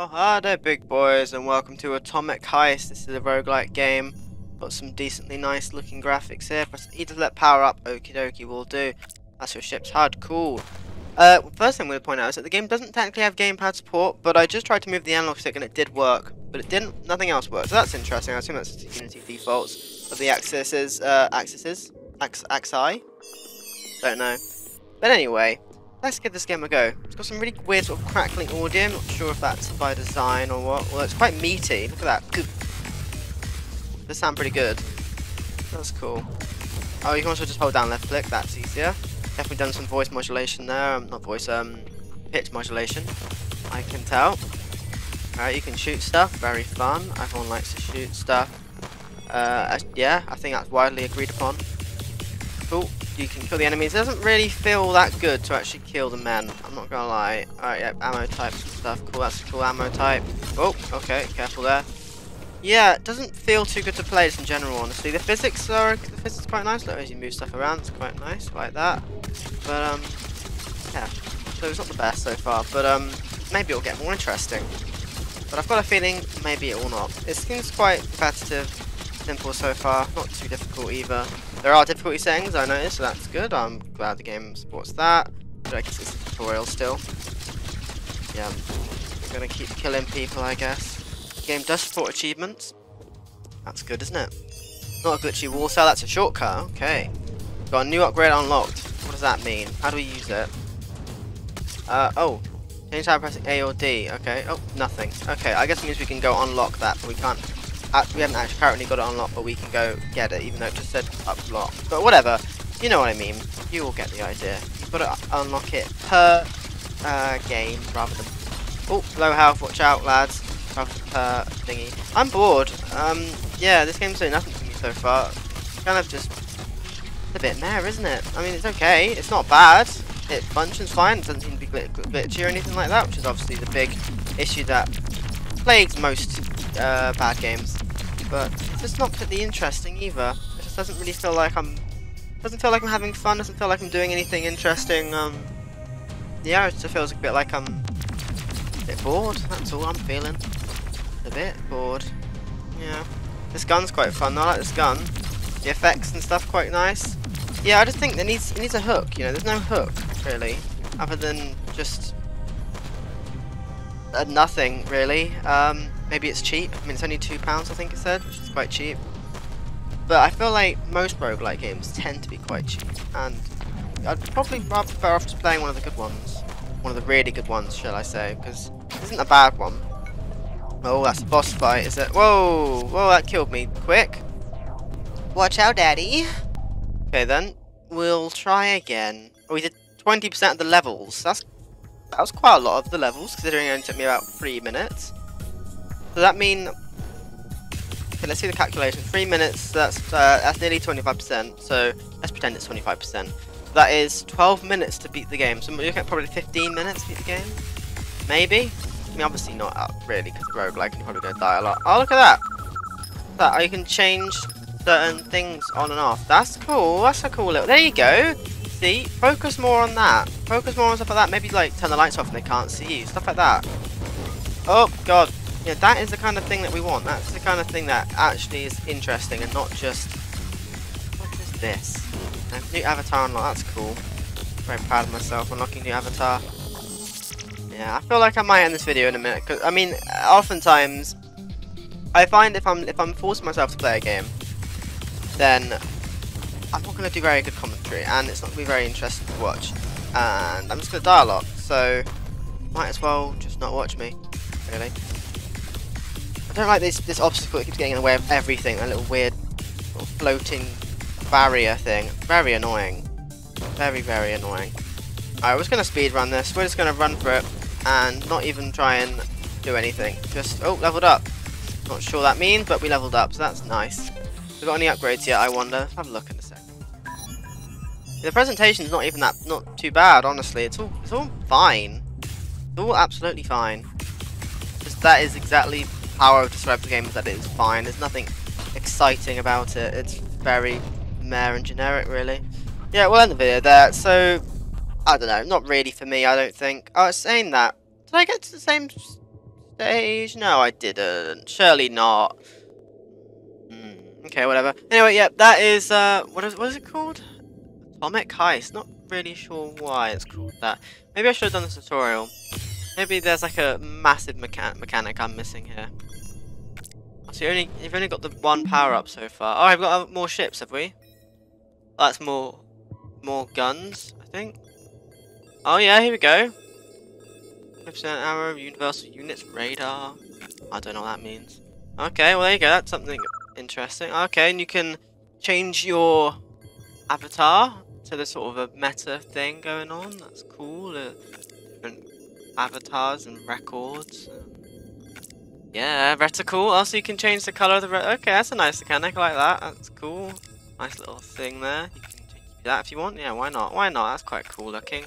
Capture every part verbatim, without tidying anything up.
Oh, hi there, big boys, and welcome to Atomic Heist. This is a roguelike game. Got some decently nice looking graphics here. Press E to let power up. Okie dokie will do. That's your ship's hard. Cool. Uh, first thing I'm going to point out is that the game doesn't technically have gamepad support, but I just tried to move the analog stick and it did work. But it didn't. Nothing else worked. So that's interesting. I assume that's the Unity defaults of the axes. Uh, axes? Ax axi? Don't know. But anyway, let's give this game a go. It's got some really weird sort of crackling audio. I'm not sure if that's by design or what. Well, it's quite meaty. Look at that. They sound pretty good. That's cool. Oh, you can also just hold down left click. That's easier. Definitely done some voice modulation there. Um, not voice, um, pitch modulation. I can tell. Alright, you can shoot stuff. Very fun. Everyone likes to shoot stuff. Uh, yeah, I think that's widely agreed upon. Cool. You can kill the enemies. It doesn't really feel that good to actually kill the men, I'm not gonna lie. Alright, yep, ammo types and stuff. Cool, that's a cool ammo type. Oh, okay, careful there. Yeah, it doesn't feel too good to play just in general, honestly. The physics are the physics are quite nice, like as you move stuff around, it's quite nice, like that. But um yeah. So it's not the best so far, but um maybe it'll get more interesting. But I've got a feeling maybe it will not. It seems quite competitive, simple so far, not too difficult either. There are difficulty settings, I noticed, so that's good. I'm glad the game supports that. But I guess it's a tutorial still. Yeah, we're gonna keep killing people, I guess. The game does support achievements. That's good, isn't it? Not a glitchy wall cell, that's a shortcut. Okay. Got a new upgrade unlocked. What does that mean? How do we use it? Uh, oh. Change time pressing A or D. Okay. Oh, nothing. Okay, I guess it means we can go unlock that, but we can't. Uh, we haven't actually currently got it unlocked, but we can go get it, even though it just said unlock. But whatever, you know what I mean. You all get the idea. You've got to unlock it per uh, game rather than... Oh, low health, watch out, lads. Rather than per thingy. I'm bored. Um, yeah, this game's doing nothing to me so far. It's kind of just... It's a bit meh, isn't it? I mean, it's okay. It's not bad. It functions fine. It doesn't seem to be gl gl glitchy or anything like that, which is obviously the big issue that plagues most uh, bad games. But it's just not particularly interesting either. It just doesn't really feel like I'm doesn't feel like I'm having fun, doesn't feel like I'm doing anything interesting. Um yeah, it just feels a bit like I'm a bit bored, that's all I'm feeling. A bit bored. Yeah. This gun's quite fun though, I like this gun. The effects and stuff quite nice. Yeah, I just think it needs it needs a hook, you know, there's no hook really. Other than just uh, nothing really. Um Maybe it's cheap. I mean, it's only two pounds I think it said, which is quite cheap. But I feel like most roguelike games tend to be quite cheap, and I'd probably rather prefer off just playing one of the good ones. One of the really good ones, shall I say, because it isn't a bad one. Oh, that's a boss fight, is it? Whoa! Whoa, that killed me. Quick! Watch out, daddy! Okay then, we'll try again. Oh, we did twenty percent of the levels. That's, that was quite a lot of the levels, considering it only took me about three minutes. Does that mean... Okay, let's see the calculation. Three minutes, that's uh, that's nearly twenty-five percent, so let's pretend it's twenty-five percent. That is twelve minutes to beat the game, so we're looking at probably fifteen minutes to beat the game? Maybe? I mean, obviously not up really, because roguelike, you're probably going to die a lot. Oh, look at that! That oh, you can change certain things on and off. That's cool, that's a cool little... There you go! See? Focus more on that. Focus more on stuff like that. Maybe, like, turn the lights off and they can't see you. Stuff like that. Oh, God. Yeah, that is the kind of thing that we want. That's the kind of thing that actually is interesting and not just... What is this? New avatar unlock, that's cool. Very proud of myself, unlocking new avatar. Yeah, I feel like I might end this video in a minute, because, I mean, oftentimes, I find if I'm, if I'm forcing myself to play a game, then I'm not going to do very good commentary, and it's not going to be very interesting to watch. And I'm just going to die a lot, so might as well just not watch me, really. I don't like this this obstacle that keeps getting in the way of everything. That little weird little floating barrier thing. Very annoying. Very, very annoying. Alright, we're just going to speedrun this. We're just going to run for it and not even try and do anything. Just, oh, leveled up. Not sure what that means, but we leveled up, so that's nice. We've got any upgrades yet, I wonder? Let's have a look in a second. The presentation's not even that, not too bad, honestly. It's all, it's all fine. It's all absolutely fine. Just that is exactly... how I would describe the game is that it's fine. There's nothing exciting about it. It's very meh and generic, really. Yeah, we'll end the video there. So, I don't know. Not really for me, I don't think. I was saying that. Did I get to the same stage? No, I didn't. Surely not. Mm, okay, whatever. Anyway, yeah, that is, uh, what is, what is it called? Atomic Heist. Not really sure why it's called that. Maybe I should have done this tutorial. Maybe there's like a massive mechan mechanic I'm missing here. So you only, you've only got the one power up so far. Oh, I've got more ships, have we? That's more, more guns, I think. Oh yeah, here we go. fifty percent arrow, universal units, radar. I don't know what that means. Okay, well there you go. That's something interesting. Okay, and you can change your avatar to this sort of a meta thing going on. That's cool. Uh, different avatars and records. Yeah, reticle. Also, you can change the color of the ret. Okay, that's a nice mechanic. I like that. That's cool. Nice little thing there. You can do that if you want. Yeah, why not? Why not? That's quite cool looking.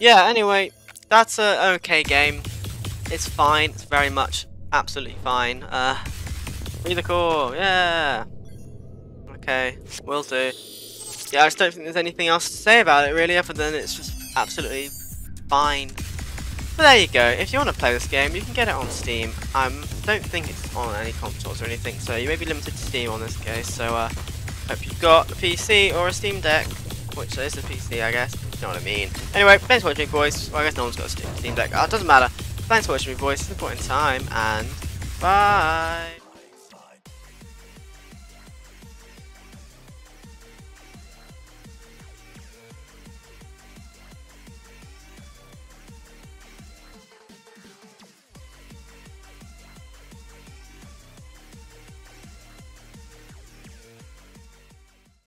Yeah, anyway, that's a okay game. It's fine. It's very much absolutely fine. Uh, free the core. Yeah. Okay, will do. Yeah, I just don't think there's anything else to say about it really, other than it's just absolutely fine. But there you go. If you want to play this game, you can get it on Steam. I um, don't think it's on any consoles or anything, so you may be limited to Steam on this case. So, uh, hope you've got a P C or a Steam Deck, which is a P C, I guess. You know what I mean. Anyway, thanks for watching, boys. Well, I guess no one's got a Steam Deck. Oh, it doesn't matter. Thanks for watching me, boys. It's an important time, and bye.